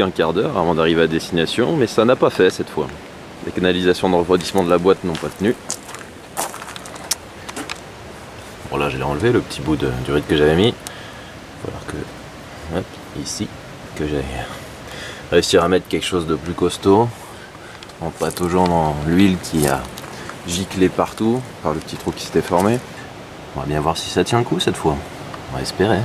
qu'un quart d'heure avant d'arriver à destination, mais ça n'a pas fait cette fois. Les canalisations de refroidissement de la boîte n'ont pas tenu. Bon là je l'ai enlevé le petit bout du ride que j'avais mis. Il va falloir que, hop, ici, que j'aille réussir à mettre quelque chose de plus costaud en pataugeant dans l'huile qui a giclé partout par le petit trou qui s'était formé. On va bien voir si ça tient le coup cette fois, on va espérer.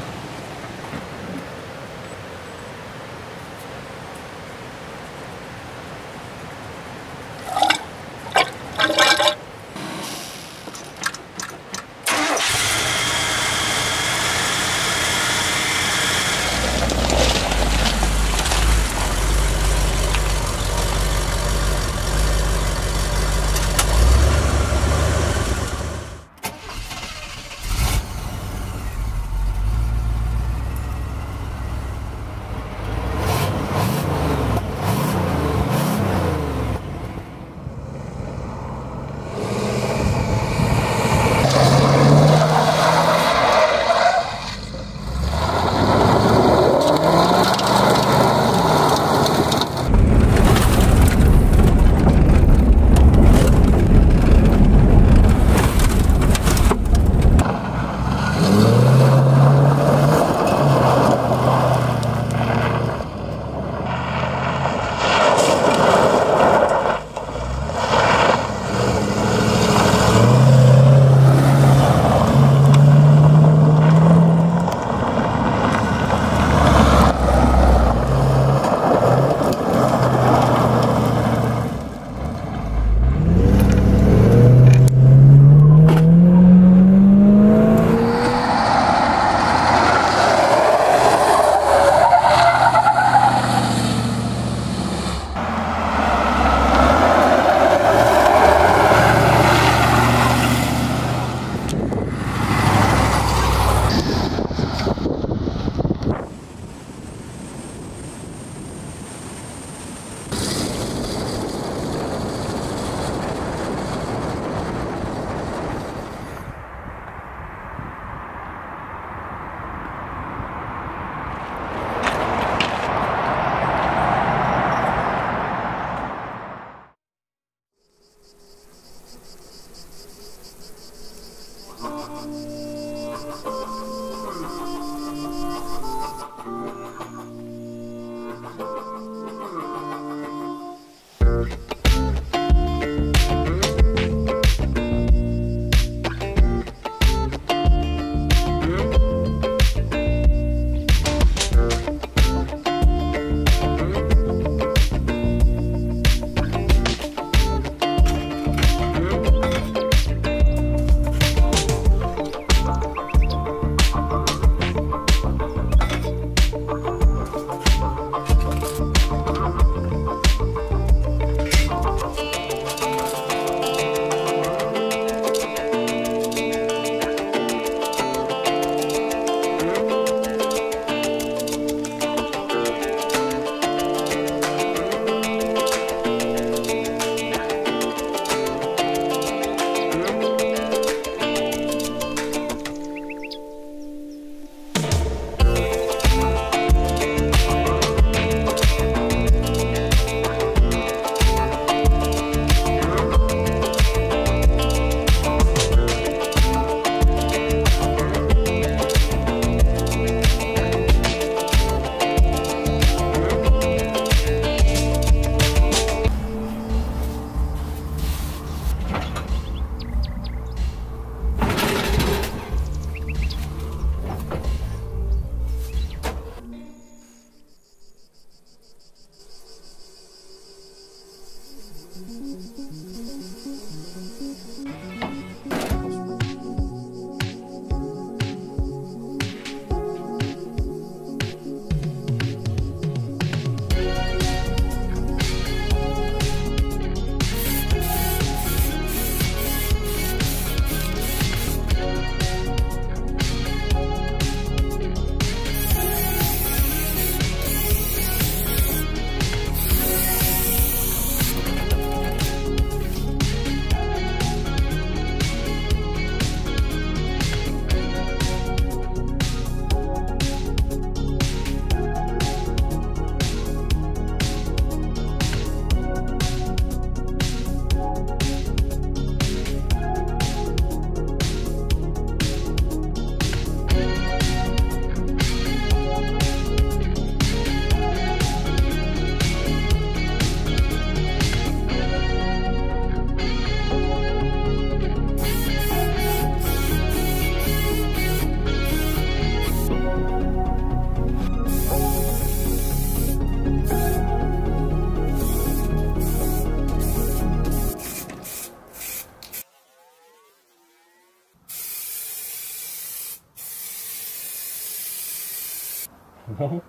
No?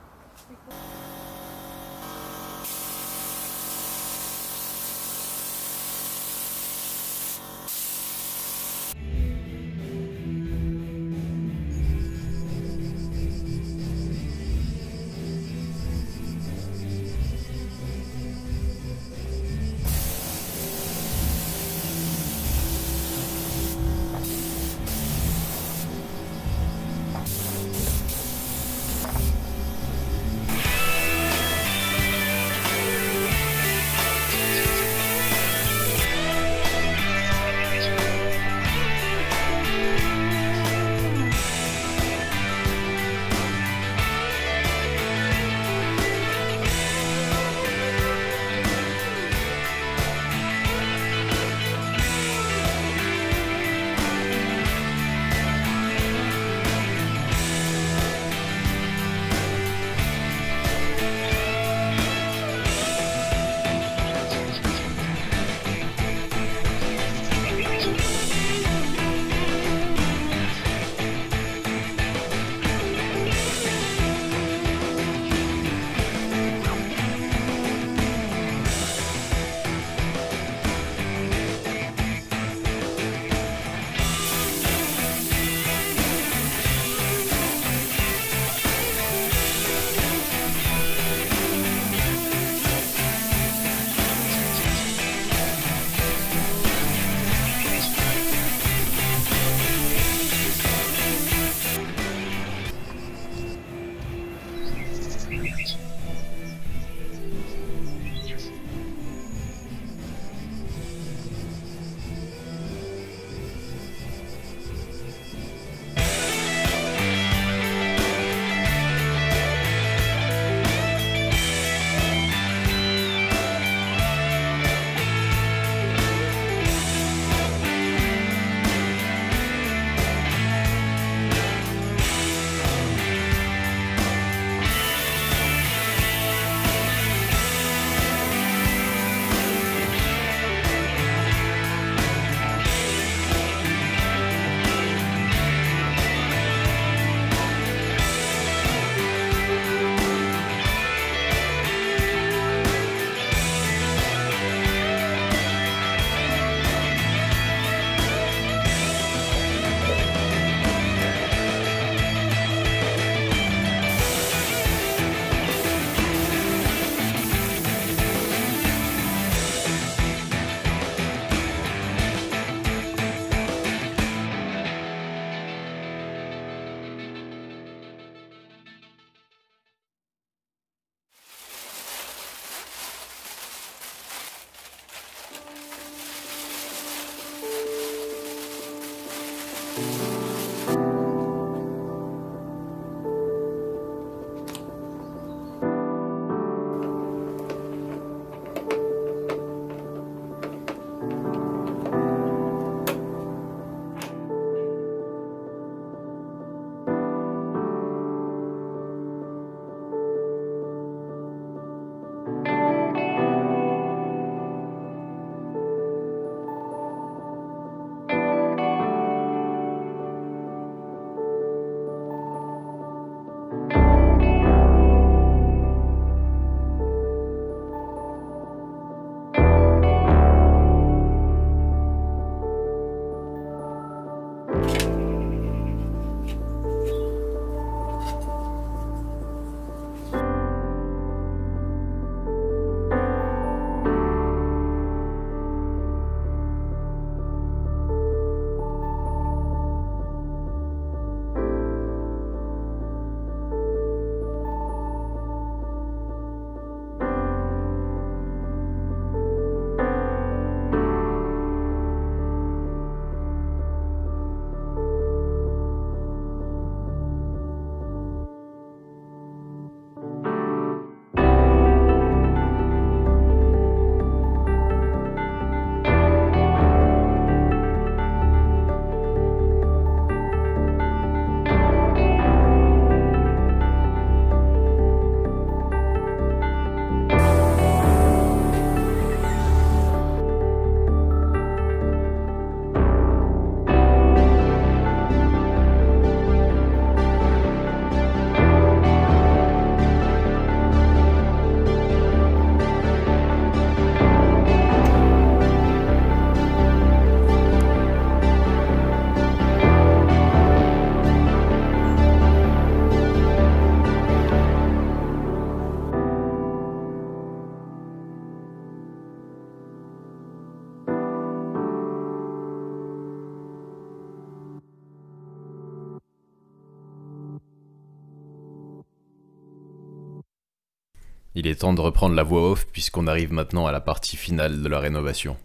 Il est temps de reprendre la voix off puisqu'on arrive maintenant à la partie finale de la rénovation.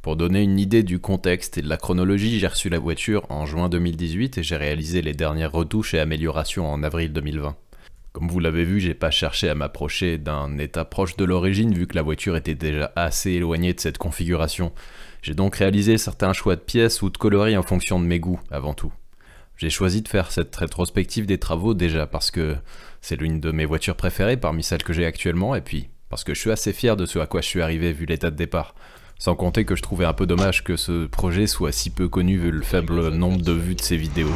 Pour donner une idée du contexte et de la chronologie, j'ai reçu la voiture en juin 2018 et j'ai réalisé les dernières retouches et améliorations en avril 2020. Comme vous l'avez vu, j'ai pas cherché à m'approcher d'un état proche de l'origine vu que la voiture était déjà assez éloignée de cette configuration. J'ai donc réalisé certains choix de pièces ou de coloris en fonction de mes goûts avant tout. J'ai choisi de faire cette rétrospective des travaux déjà parce que c'est l'une de mes voitures préférées parmi celles que j'ai actuellement et puis parce que je suis assez fier de ce à quoi je suis arrivé vu l'état de départ. Sans compter que je trouvais un peu dommage que ce projet soit si peu connu vu le faible nombre de vues de ses vidéos.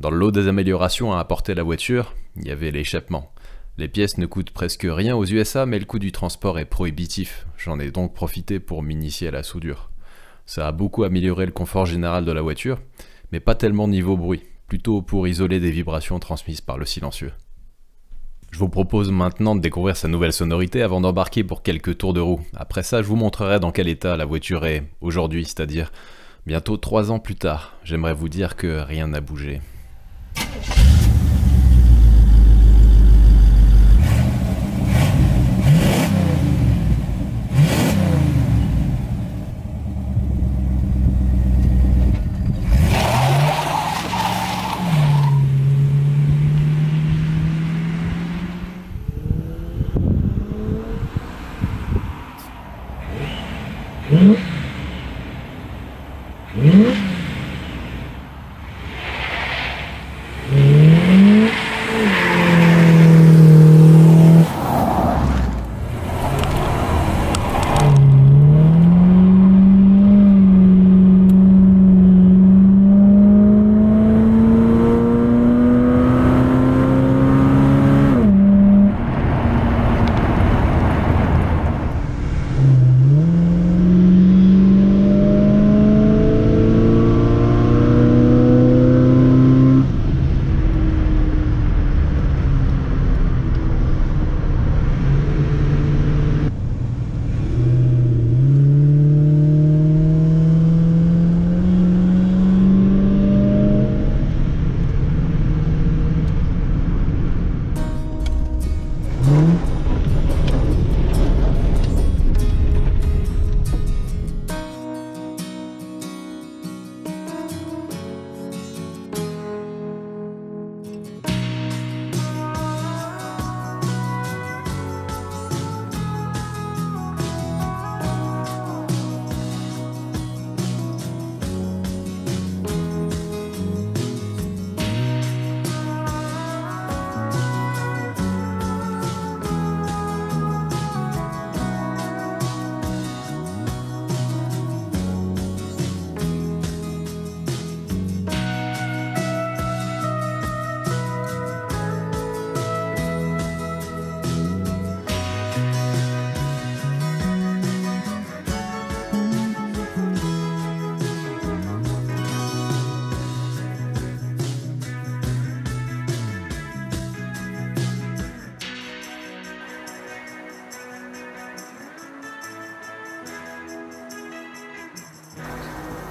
Dans le lot des améliorations à apporter à la voiture, il y avait l'échappement. Les pièces ne coûtent presque rien aux USA, mais le coût du transport est prohibitif. J'en ai donc profité pour m'initier à la soudure. Ça a beaucoup amélioré le confort général de la voiture, mais pas tellement niveau bruit, plutôt pour isoler des vibrations transmises par le silencieux. Je vous propose maintenant de découvrir sa nouvelle sonorité avant d'embarquer pour quelques tours de roue. Après ça, je vous montrerai dans quel état la voiture est aujourd'hui, c'est-à-dire bientôt 3 ans plus tard. J'aimerais vous dire que rien n'a bougé.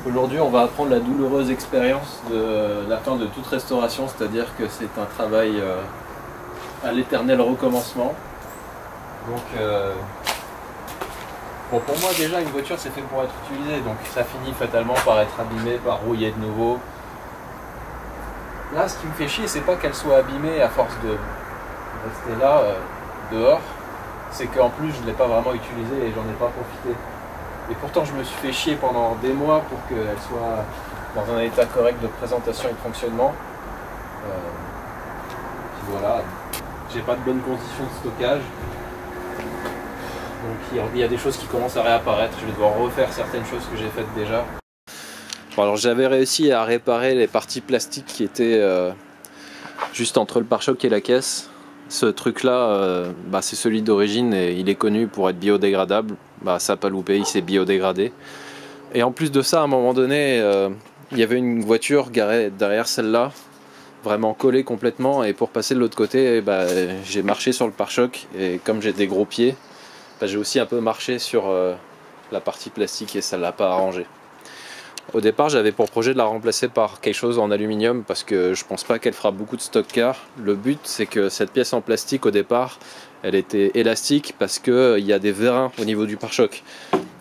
Aujourd'hui, on va apprendre la douloureuse expérience de l'attente de toute restauration, c'est-à-dire que c'est un travail à l'éternel recommencement. Donc, bon, pour moi déjà, une voiture c'est fait pour être utilisée, donc ça finit fatalement par être abîmée, par rouiller de nouveau. Là, ce qui me fait chier, c'est pas qu'elle soit abîmée à force de rester là, dehors, c'est qu'en plus je ne l'ai pas vraiment utilisée et j'en ai pas profité. Et pourtant, je me suis fait chier pendant des mois pour qu'elle soit dans un état correct de présentation et de fonctionnement. Puis voilà, j'ai pas de bonnes conditions de stockage. Donc il y a des choses qui commencent à réapparaître. Je vais devoir refaire certaines choses que j'ai faites déjà. Bon, alors j'avais réussi à réparer les parties plastiques qui étaient juste entre le pare-choc et la caisse. Ce truc-là, bah, c'est celui d'origine et il est connu pour être biodégradable. Bah, ça n'a pas loupé, il s'est biodégradé. Et en plus de ça, à un moment donné, il y avait une voiture garée derrière celle-là, vraiment collée complètement. Et pour passer de l'autre côté, bah, j'ai marché sur le pare-choc. Et comme j'ai des gros pieds, j'ai aussi un peu marché sur la partie plastique et ça ne l'a pas arrangé. Au départ, j'avais pour projet de la remplacer par quelque chose en aluminium parce que je pense pas qu'elle fera beaucoup de stock car. Le but, c'est que cette pièce en plastique, au départ, elle était élastique parce qu'il y a des vérins au niveau du pare-choc.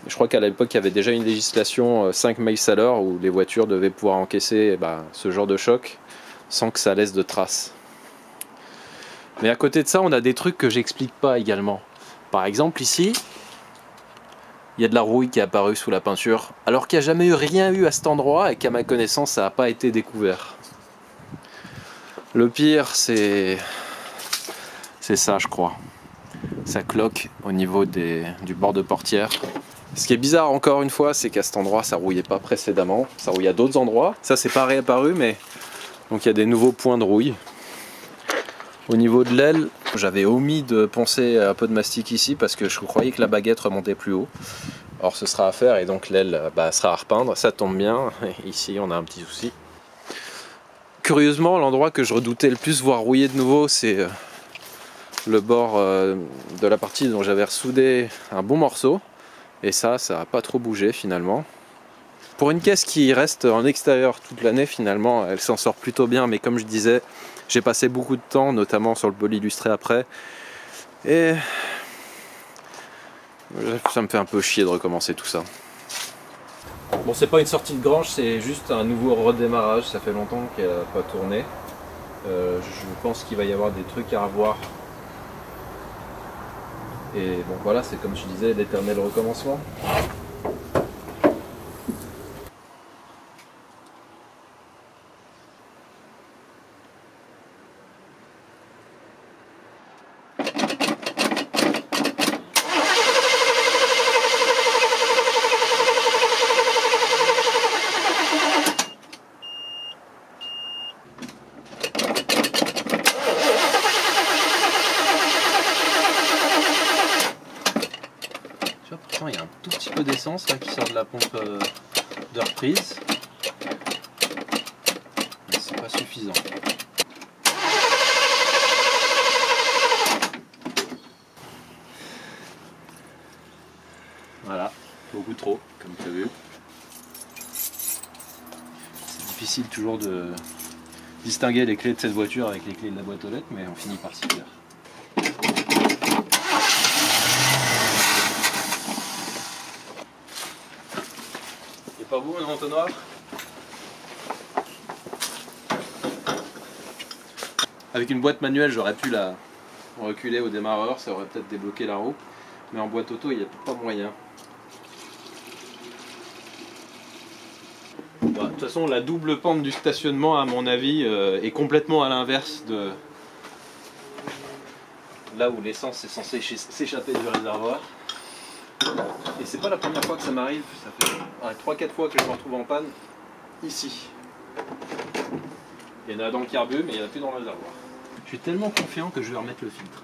Je crois qu'à l'époque, il y avait déjà une législation 5 miles à l'heure où les voitures devaient pouvoir encaisser ce genre de choc sans que ça laisse de traces. Mais à côté de ça, on a des trucs que j'explique pas également. Par exemple, ici, il y a de la rouille qui est apparue sous la peinture, alors qu'il n'y a jamais rien eu à cet endroit et qu'à ma connaissance, ça n'a pas été découvert. Le pire, c'est ça, je crois. Ça cloque au niveau du bord de portière. Ce qui est bizarre, encore une fois, c'est qu'à cet endroit, ça rouillait pas précédemment. Ça rouille à d'autres endroits. Ça, c'est pas réapparu, mais donc il y a des nouveaux points de rouille. Au niveau de l'aile, j'avais omis de poncer un peu de mastic ici parce que je croyais que la baguette remontait plus haut. Or ce sera à faire et donc l'aile sera à repeindre, ça tombe bien, ici on a un petit souci. Curieusement, l'endroit que je redoutais le plus voir rouiller de nouveau, c'est le bord de la partie dont j'avais ressoudé un bon morceau. Et ça n'a pas trop bougé finalement. Pour une caisse qui reste en extérieur toute l'année, finalement, elle s'en sort plutôt bien, mais comme je disais, j'ai passé beaucoup de temps, notamment sur le bol illustré après, et ça me fait un peu chier de recommencer tout ça. Bon, c'est pas une sortie de grange, c'est juste un nouveau redémarrage, ça fait longtemps qu'elle n'a pas tourné. Je pense qu'il va y avoir des trucs à revoir. Et bon voilà, c'est comme je disais, l'éternel recommencement. Il y a un tout petit peu d'essence qui sort de la pompe de reprise, mais c'est pas suffisant. Voilà, beaucoup trop, comme tu as vu. C'est difficile toujours de distinguer les clés de cette voiture avec les clés de la boîte aux lettres, mais on finit par s'y faire. Pas beau un entonnoir. Avec une boîte manuelle, j'aurais pu la reculer au démarreur, ça aurait peut-être débloqué la roue, mais en boîte auto, il n'y a pas moyen. De toute façon, la double pente du stationnement, à mon avis, est complètement à l'inverse de là où l'essence est censée s'échapper du réservoir. Et c'est pas la première fois que ça m'arrive, ça fait 3-4 fois que je me retrouve en panne ici. Il y en a dans le carbu, mais il n'y en a plus dans le réservoir. Je suis tellement confiant que je vais remettre le filtre.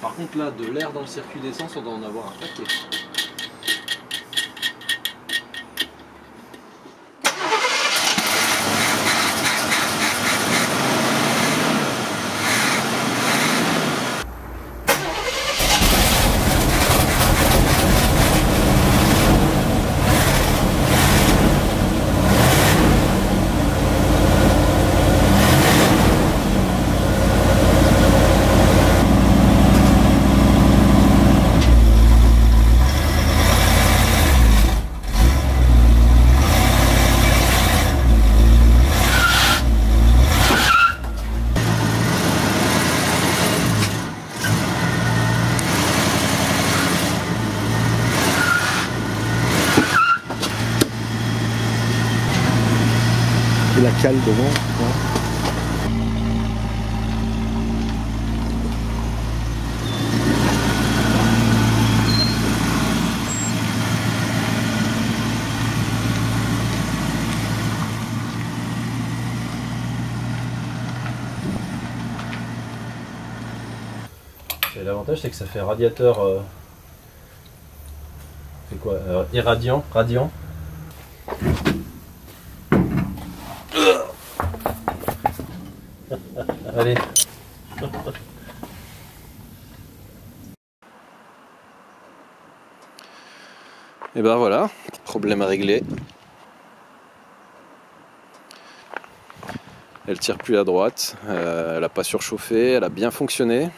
Par contre, là, de l'air dans le circuit d'essence, on doit en avoir un paquet. La cale devant. L'avantage, c'est que ça fait radiateur. C'est quoi, irradiant, radiant. Allez. Et ben voilà, problème à régler. Elle tire plus à droite, elle n'a pas surchauffé, elle a bien fonctionné.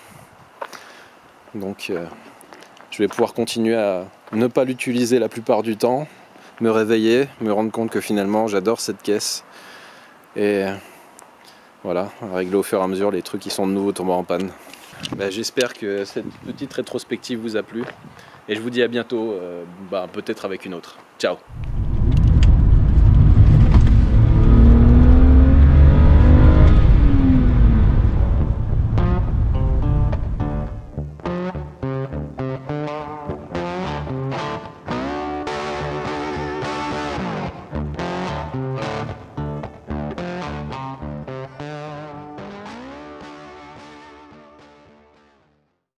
Donc je vais pouvoir continuer à ne pas l'utiliser la plupart du temps, me réveiller, me rendre compte que finalement j'adore cette caisse. Et voilà, régler au fur et à mesure les trucs qui sont de nouveau tombés en panne. Bah, j'espère que cette petite rétrospective vous a plu. Et je vous dis à bientôt, peut-être avec une autre. Ciao!